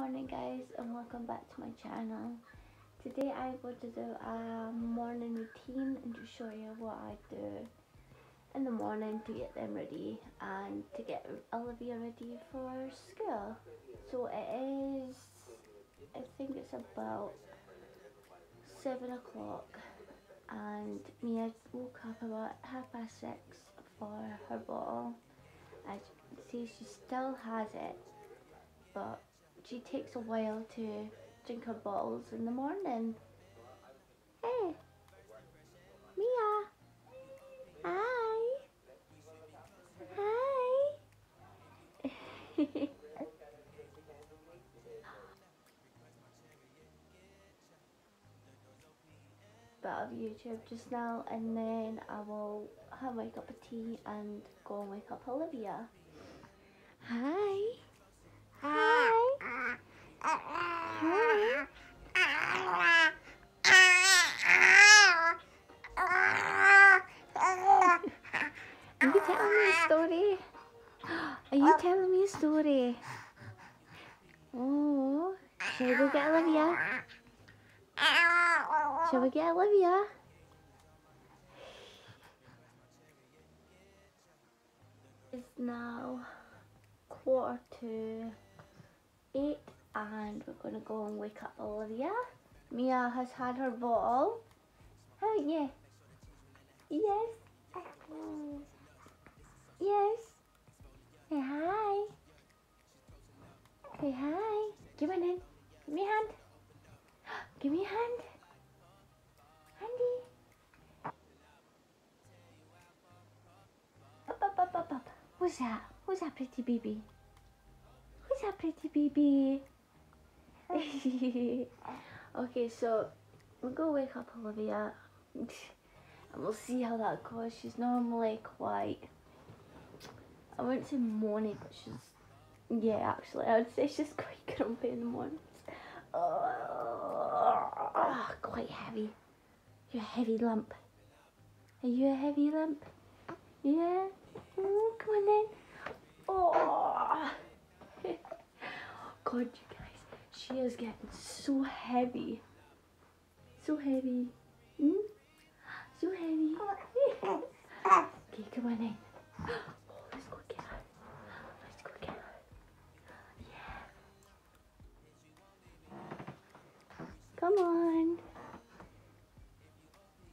Morning guys, and welcome back to my channel. Today I want to do a morning routine and to show you what I do in the morning to get them ready and to get Olivia ready for school. So it is, I think it's about 7 o'clock, and Mia woke up about 6:30 for her bottle. As you can see, she still has it, but she takes a while to drink her bottles in the morning. Hey! Mia! Hi! Hi! Bit of YouTube just now, and then I will have my cup of tea and go and wake up Olivia. Hi! Hi! Hi! Are you telling me a story? Are you telling me a story? Oh, shall we go get Olivia? Shall we get Olivia? It's now 7:45, and we're gonna go and wake up Olivia. Mia has had her bottle. Oh yeah. Yes. Yes. Hey hi. Hey hi. Give an hand. Give me a hand. Give me a hand. Handy. Up up up up up. Who's that? Who's that pretty baby? Who's that pretty baby? Okay, so we'll go wake up Olivia and we'll see how that goes. She's normally quite, I wouldn't say moaning, but she's, yeah, actually I would say she's quite grumpy in the mornings. Oh, quite heavy. You're a heavy lump. Are you a heavy lump? Yeah? Oh, come on then. Oh God, you guys, she is getting so heavy. So heavy. Mm? So heavy. Okay, come on in. Oh, let's go get her. Let's go get her. Yeah. Come on.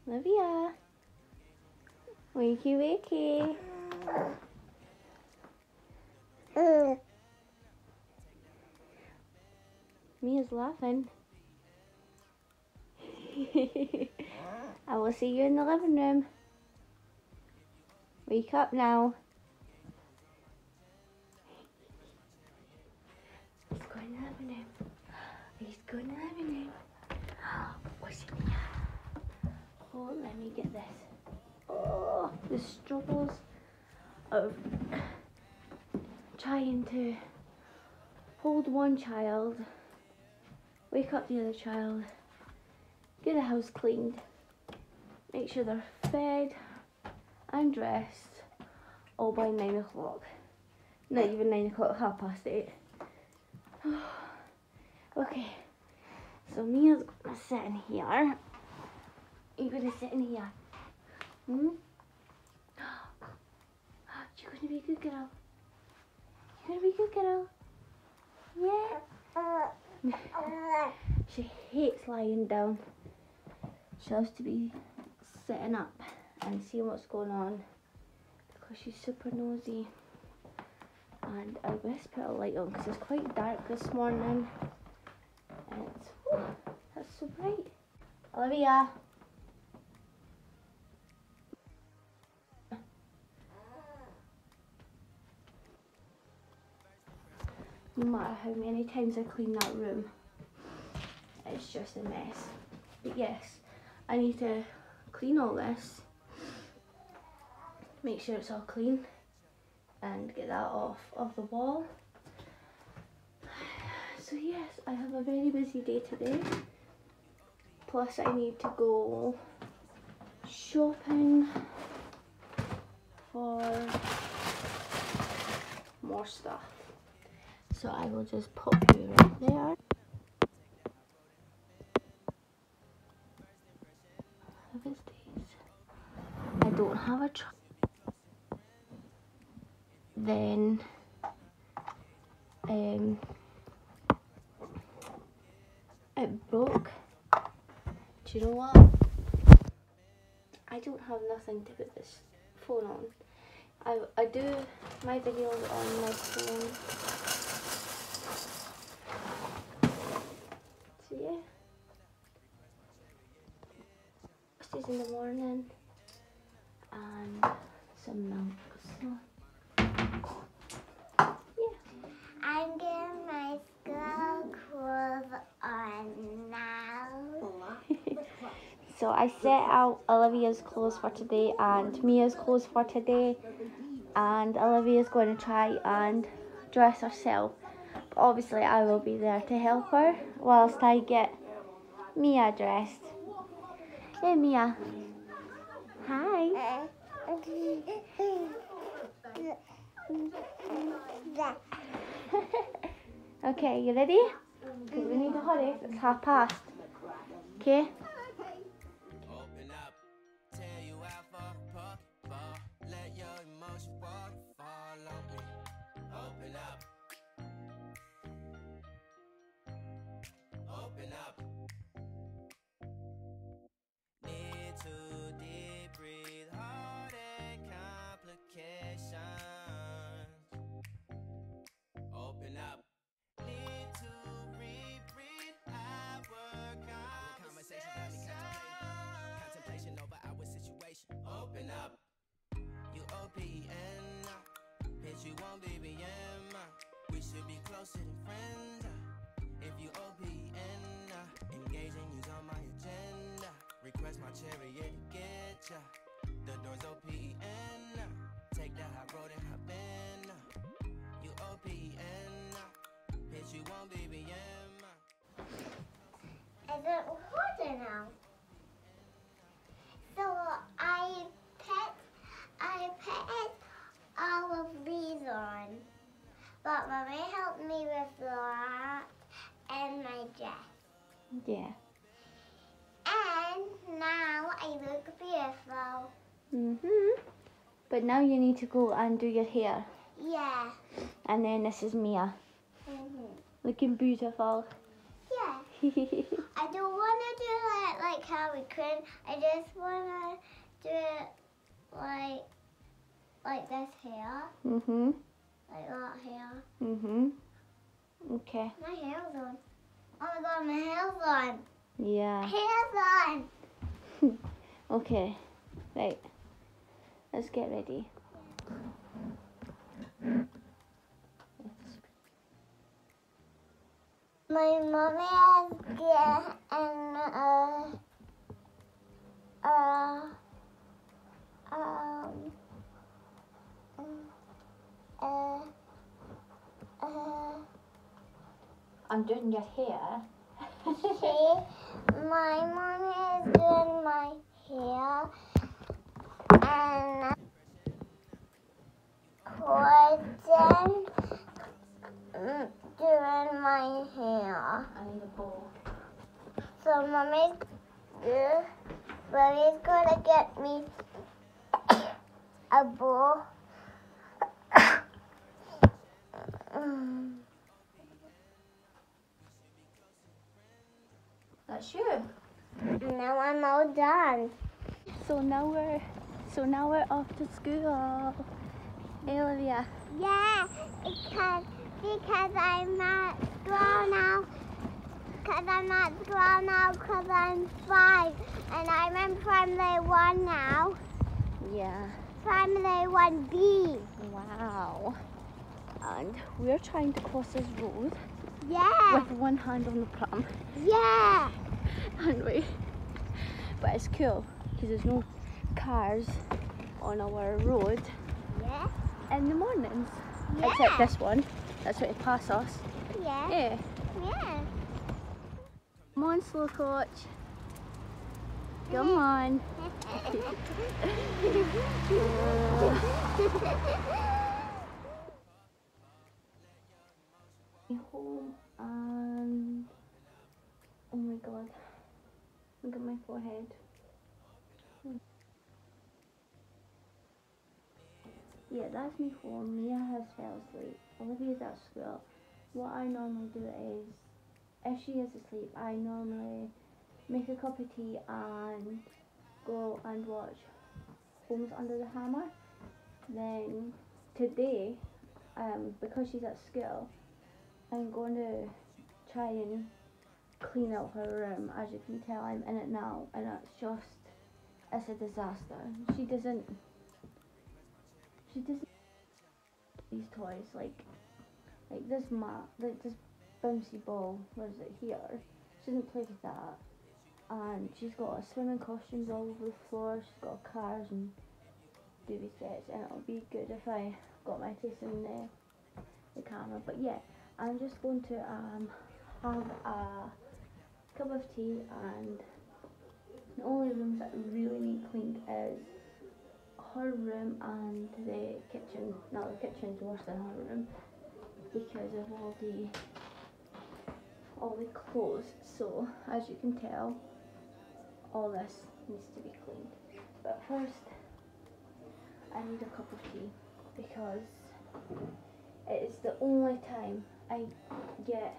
Olivia. Wakey, wakey. Mia's laughing. I will see you in the living room. Wake up now. He's going to the living room. He's going to the living room. What's in here? Oh, let me get this. Oh, the struggles of trying to hold one child, wake up the other child, get the house cleaned, make sure they're fed and dressed, all by 9 o'clock. Not even 9 o'clock, 8:30. Okay, so Mia's gonna sit in here. You're gonna sit in here. Hmm? You're gonna be a good girl. You're gonna be a good girl. Yeah. She hates lying down. She loves to be sitting up and seeing what's going on because she's super nosy. And I best put a light on because it's quite dark this morning. And it's, oh, that's so bright. Olivia. No matter how many times I clean that room, it's just a mess. But yes, I need to clean all this, make sure it's all clean and get that off of the wall. So yes, I have a very busy day today, plus I need to go shopping for more stuff. So I will just pop you right there. I don't have a try. Then it broke. Do you know what? I don't have nothing to put this phone on. I do my videos on my phone. So yeah. Pasties in the morning and some milk. So yeah. I'm getting my skull clothes on now. So I set out Olivia's clothes for today and Mia's clothes for today, and Olivia's going to try and dress herself, but obviously I will be there to help her whilst I get Mia dressed. Hey Mia. Hi. Okay, you ready? Because we need to hurry, it's 1:30. Okay? Is it recording now? So I put all of these on, but Mommy helped me with the hat and my dress. Yeah. And now I look beautiful. Mhm. But now you need to go and do your hair. Yeah. And then this is Mia. Looking beautiful. Yeah. I don't want to do it like how we could. I just want to do it like this hair. Mhm. Like that hair. Mhm. Okay. My hair's on. Oh my god, my hair's on. Yeah. My hair's on. Okay. Right. Let's get ready. My mommy has gotten I'm doing your hair. My mommy is doing my hair and Corden doing my hair. I need a bowl. So mommy's gonna get me a bowl. That's you. Now I'm all done. So now we're off to school. Hey, Olivia. Yeah, because I'm at school now. Because I'm at school now. Because I'm 5, and I'm in primary 1 now. Yeah. Primary 1B. Wow. And we're trying to cross this road. Yeah. With one hand on the pram. Yeah. And but it's cool because there's no cars on our road. Yeah. In the mornings. Yeah. Except this one. That's what it passes us. Yeah. Yeah. Yeah. Come on, slow coach. Come on. home and oh my god, look at my forehead. Yeah, that's me for Mia has fell asleep. Olivia's at school. What I normally do is, if she is asleep, I normally make a cup of tea and go and watch Homes Under the Hammer. Then today, because she's at school, I'm going to try and clean out her room. As you can tell, I'm in it now, and it's a disaster. She doesn't these toys like this mat, like this bouncy ball. What is it here? She doesn't play with that, and she's got swimming costumes all over the floor. She's got cars and doobie sets, and it'll be good if I got my face in the camera. But yeah, I'm just going to have a cup of tea, and the only rooms that really need cleaned is her room and the kitchen. Now the kitchen's worse than her room because of all the clothes. So as you can tell, all this needs to be cleaned. But first, I need a cup of tea because it is the only time I get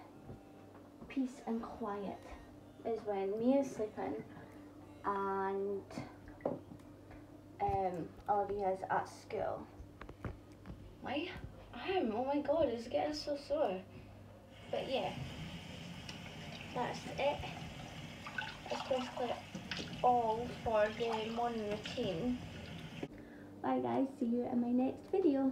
peace and quiet is when Mia's sleeping and Olivia's at school. My arm, oh my god, it's getting so sore. But yeah, that's it. That's basically all for the morning routine. Bye guys, see you in my next video.